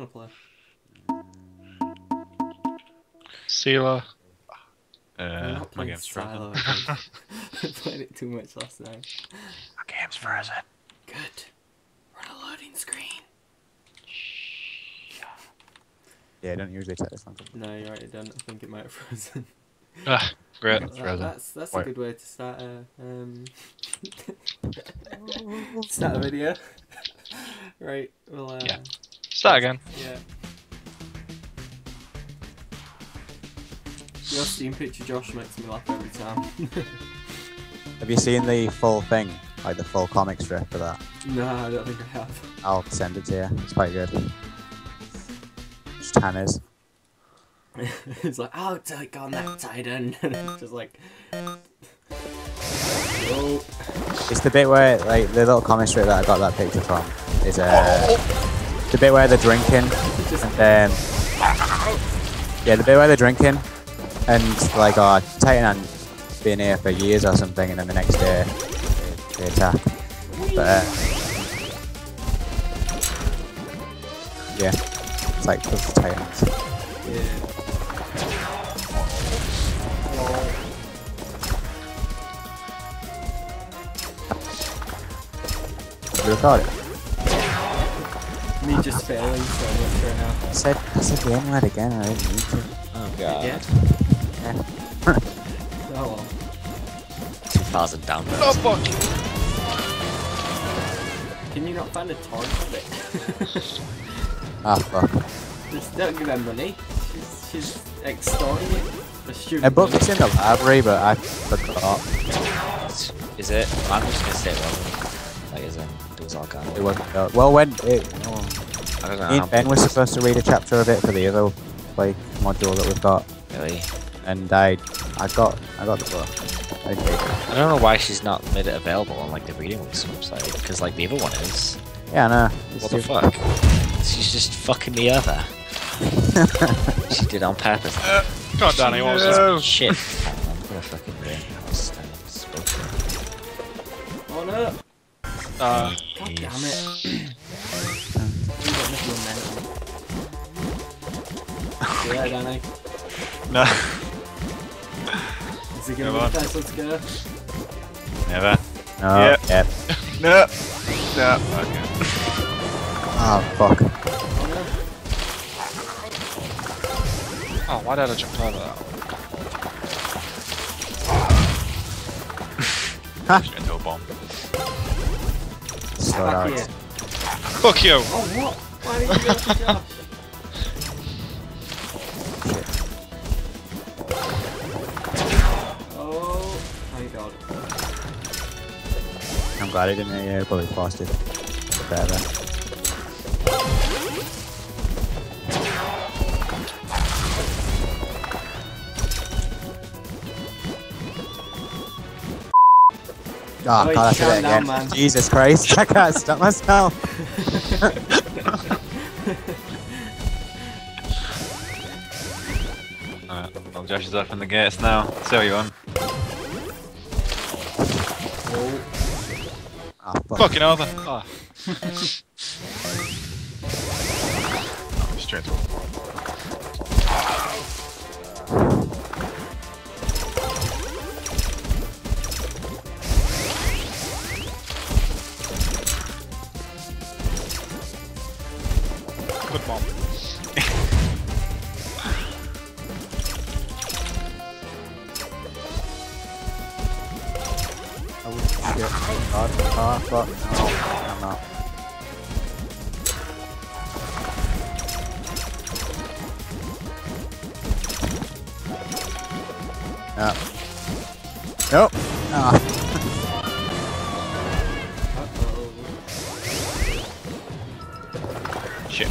you want to play? Scylla. My game's frozen. I played it too much last night. My game's frozen. Good. We're on a loading screen. Yeah, I don't usually take this one. No, you're right, I don't. I think it might have frozen. Ah, great. That's a good way to start a start a video. Right, we'll yeah. Start again. Yeah. Your Steam picture, Josh, makes me laugh every time. Have you seen the full thing? Like the full comic strip for that? No, I don't think I have. I'll send it to you. It's quite good. Tanners. It's like, I'll take on that Titan. Just like, oh. It's the bit where, like, the little comic strip that I got that picture from is the bit where they're drinking. And, yeah, the bit where they're drinking and like, oh, Titan had been here for years or something, and then the next day they attack. But yeah. It's like close to Titans. Yeah. Have you recorded? Me just failing so much right now. I said the N-word again, I didn't need to. Oh god. Yeah. Oh well. 2,000 downloads. Oh fuck! Can you not find a torrent of it? Ah, fuck. Just don't give her money. She's extorting it. A book is in the library, but I forgot. Is it? I'm just gonna say it wasn't. Like, is it? It was all gone. It wasn't. Well, when it. I don't know. Me and Ben were supposed to read a chapter of it for the other, like, module that we've got. Really? And I got the book. I don't know why she's not made it available on, like, the reading list website, because, like, the other one is. Yeah, I know. What the fuck? She's just fucking the other. She did on purpose. God, Danny, what was that? Shit. I'm gonna fucking ruin it. Oh no! God damn it. Yeah, Danny. No. Is it gonna be let's go? Never. No. Yep. Yep. No. No. Okay. Oh, fuck. Oh, why did I jump over that one? I'm just gonna do a bomb. Slow down. Fuck you! Oh, what? Why did you go to Josh? Oh, my god. I'm glad I didn't hear you, probably fasted. Better. Oh, I can't do it again. Man. Jesus Christ, I can't stop myself. Alright, well, Josh is off in the gates now. So you on. Oh. Oh, fuck. Fucking over. Oh. I'm straight through. Good bomb. I would get hard, but no, I'm not. No. Nope. Uh-oh. Shit.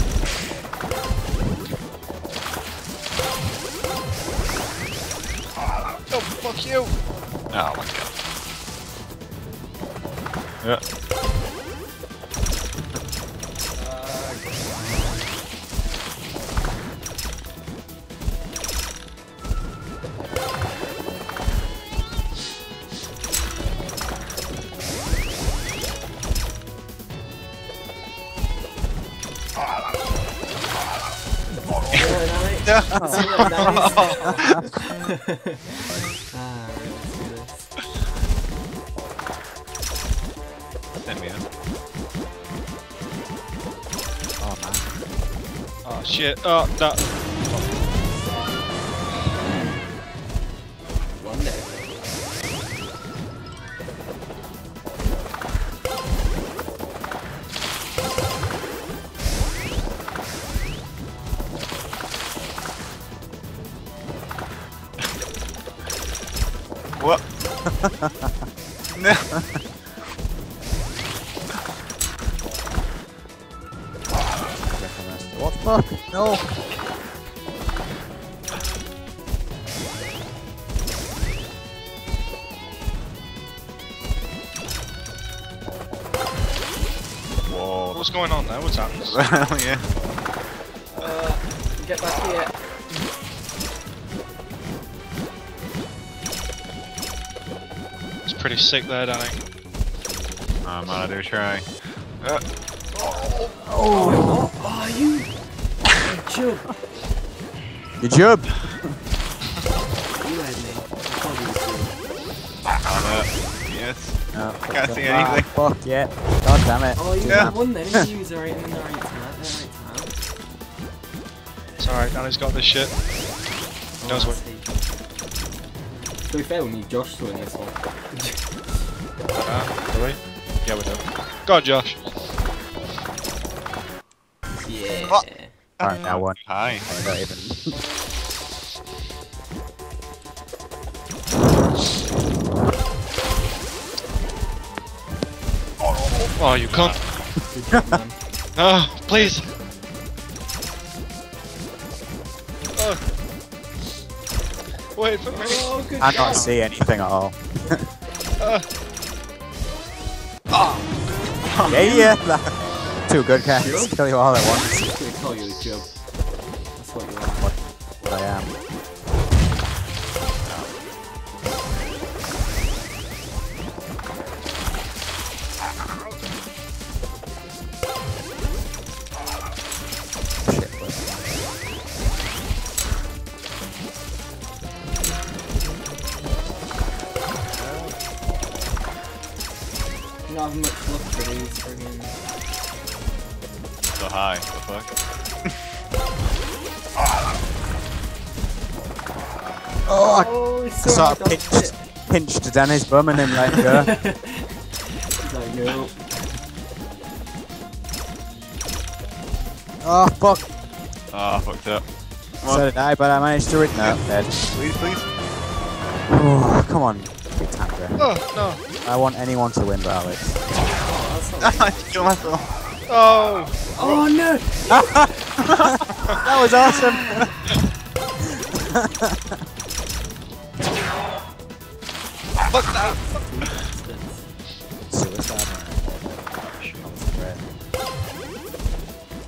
Fuck you! Oh my god. Yeah. Send me up. Oh man. Oh shit. Oh no. One day. What? No. What the fuck? No. Whoa. What's going on there? What's happened? Well, yeah. Get back here. Pretty sick there, Danny. I might do a try. Oh. Oh, what are you? Good job. You had me. Oh, no. Yes. No, can't see anything. Oh, fuck yeah. God damn it. Oh, you yeah. Won then. You use the right time. It's alright, Danny's got this shit. He knows what. To be fair, we need Josh to win this one. Do we? Yeah, we do. Go on, Josh. Yeah. Oh. Alright, now one. Hi. Oh, not even. Oh, oh, you cunt. Oh, please. Oh. Wait for me. Oh, I can't see anything at all. Oh. Yeah, yeah. Two good cats. Sure? Kill you all at once. I'm gonna call you a joke. That's what you want. What I am. Not much luck for these friggin'. So high, what the fuck? Oh, I sort of pinched Danny's bum and then let him go. He's like, no. Oh, fuck. Oh, I fucked up. So did I, but I managed to rid no, dead. Please, please. Oh, come on. Oh, no. I want anyone to win but Alex. Oh. Oh. Oh no! That was awesome! Fuck that! Suicide.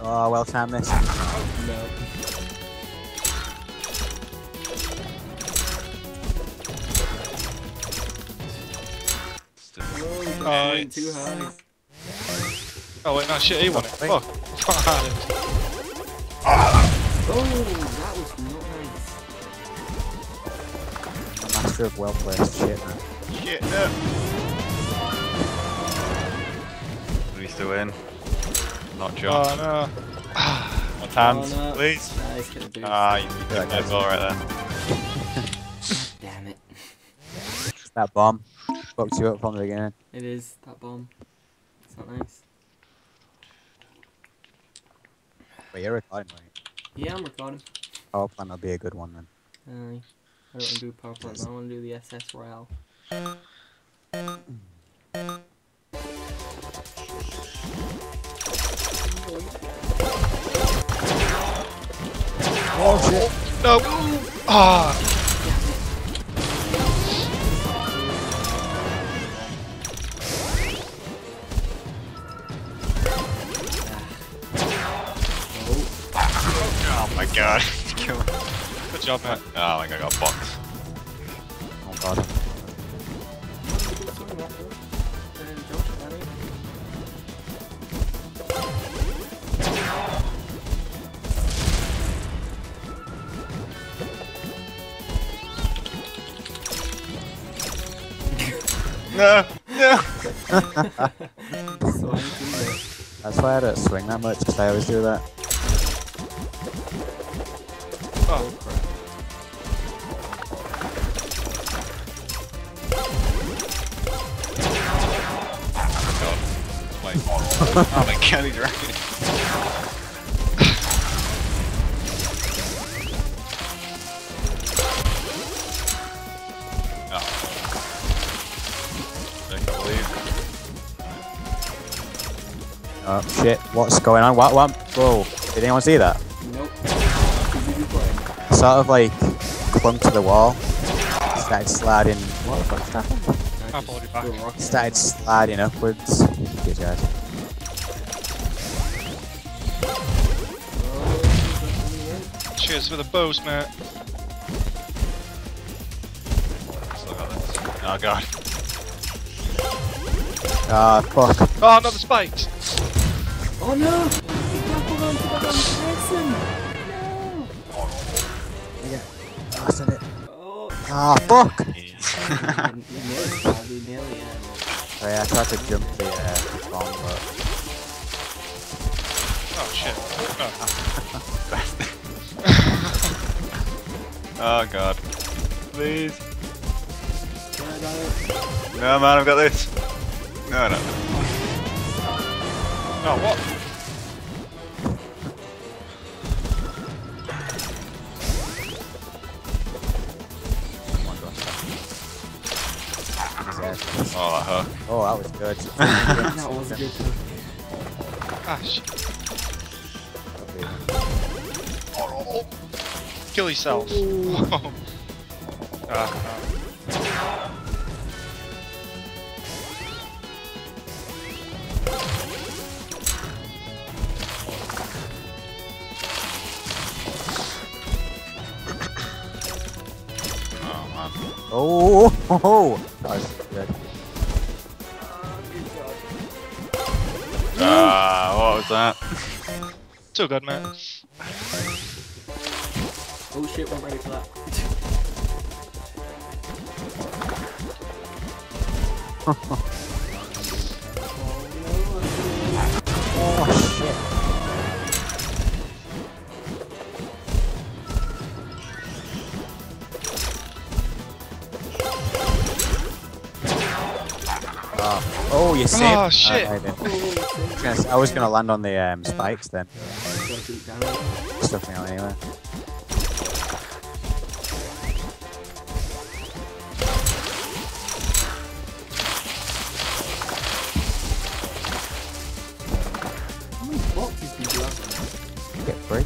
Oh, well timed this. No. Too high. Oh wait, no shit, he won it. Fuck. Oh, that was nice. I'm master of well placed shit, man. Shit, no. At least to win. Not John. Oh no. Not hands, oh, no. Please. No, ah, you did that ball right there. Damn it. That bomb. Fucked you up from the beginning. It is, that bomb. It's not nice. Wait, you're recording, right? Yeah, I'm recording. Power plant will be a good one then. I don't want to do power plant, I want to do the SS Royale. Oh shit! No! Ah! Oh my god, good job, man. Oh, I think I got boxed. Oh god. No. That's why I don't swing that much, because I always do that. Oh, crap. Oh my god. Oh my candy dragon. Oh shit, what's going on? What? Whoa, did anyone see that? Nope. Sort of like clung to the wall. Started sliding. What the fuck happened? Started sliding upwards. Good guys. Cheers for the bows, mate. Oh god. Ah, fuck. Oh, not the spikes! Oh no! No! Yeah, oh, I said it. Ah, fuck! Oh yeah, I tried to jump the bomb, but... Oh shit. Oh, oh god. Please. Can I die? No man, I've got this. No. Oh, what? Oh my gosh. Oh, that hurt. Oh, that was good. That was good. Gosh. Oh. Kill yourselves. Oh, ho, ho. Nice. Good. What was that? Too good, man. Oh shit, we're ready for that. Oh shit. Oh, you saved. Oh shit! I was gonna land on the spikes then. Stuffing out anyway. How many boxes do you have? Get free.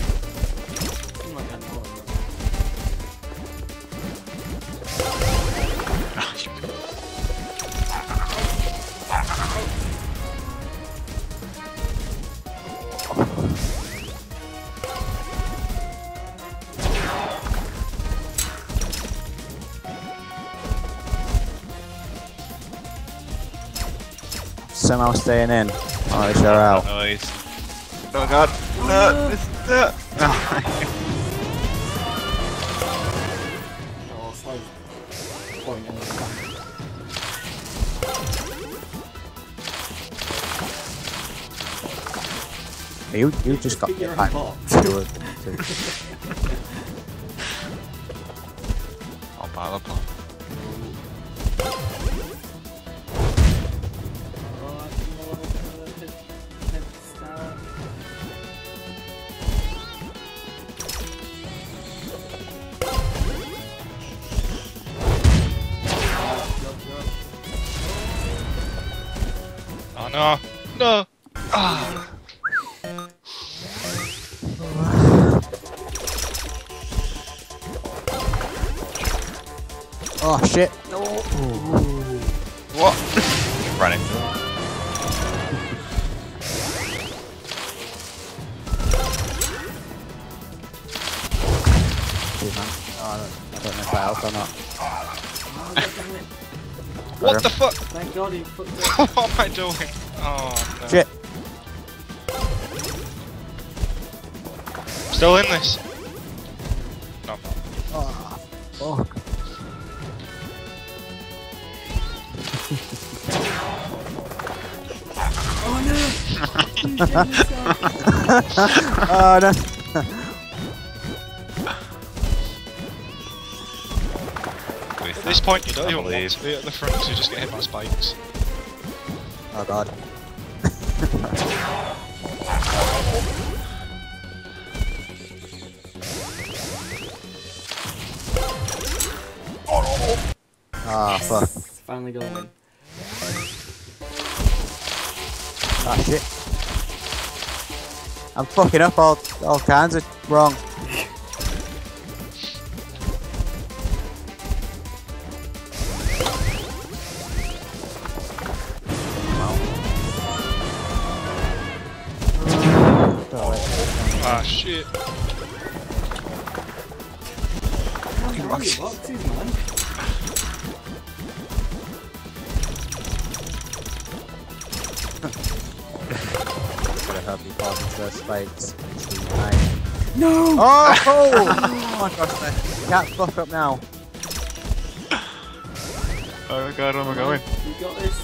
Somehow staying in. Oh, it's out. Nice. Oh god. No, this is it. Oh, it's like falling in the back. You just got your hand. I'll pile up on. No, no. Ah. Oh shit. No. What? Running. I don't know if I helped or not. What the fuck? Thank God he put the... What am I doing? Oh no. Shit. Still in this. No. Oh, fuck. Oh, no. At this point, you don't even leave. They're at the front, so you just get hit by spikes. Oh god. Ah, fuck. Yes. Finally going in. Ah, shit. I'm fucking up all kinds of wrong. Ah, shit. Fucking rocket. Gotta help you pass those spikes. No! Oh! Oh my gosh, you can't fuck up now. Oh my god, where am I going? You got this.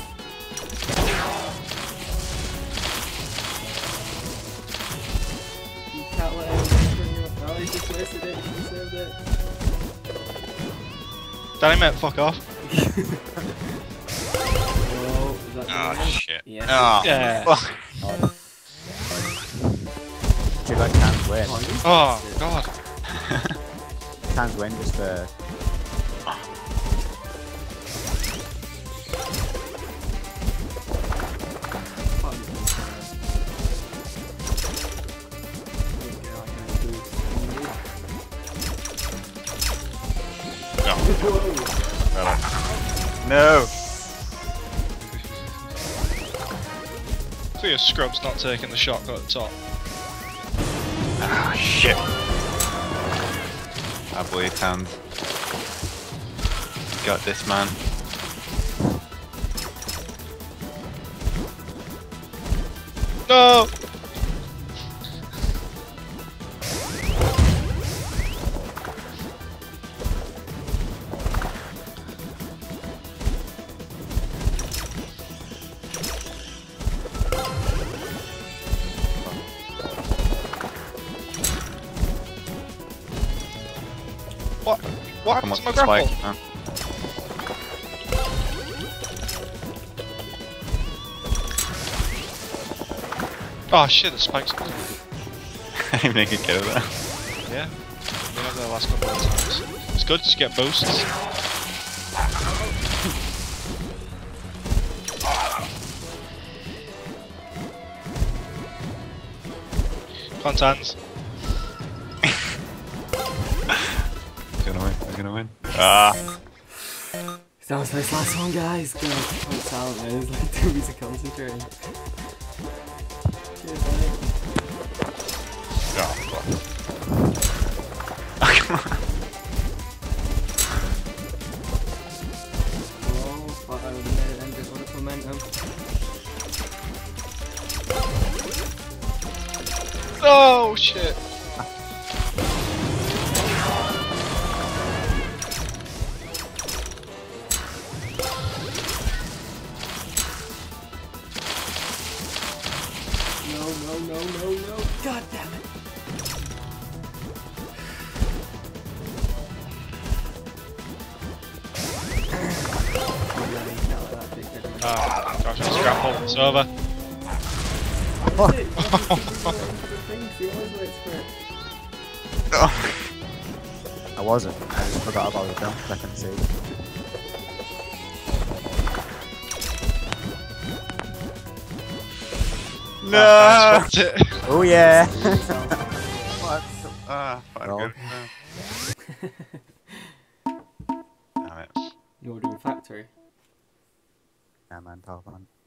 Danny, mate, fuck off. Oh shit. Yeah. Oh, yeah. Fuck. Dude, I can't win. Oh god. Can't win just for... No! So your scrub's not taking the shotgun at the top. Ah, shit! I believe hand. Got this, man. No! What? Come on, my spike. Huh? Oh shit, the spike's gone. I didn't even get over that. Yeah, we have the last couple of times. It's good to get boosts. Contents. Gonna win. Ah! That was my last one, guys! God, I'm silent, man. There's like 2 weeks of concentrating. Oh, come on. Oh, fuck, I would have made it end it with momentum. Oh, shit! No. God damn it. Ah, gosh, I'm scrappled. It's over. I wasn't. I just forgot about the dump. I can see. No! Oh yeah! What? Ah, fuck. Damn it. You're doing factory. Yeah man, power on.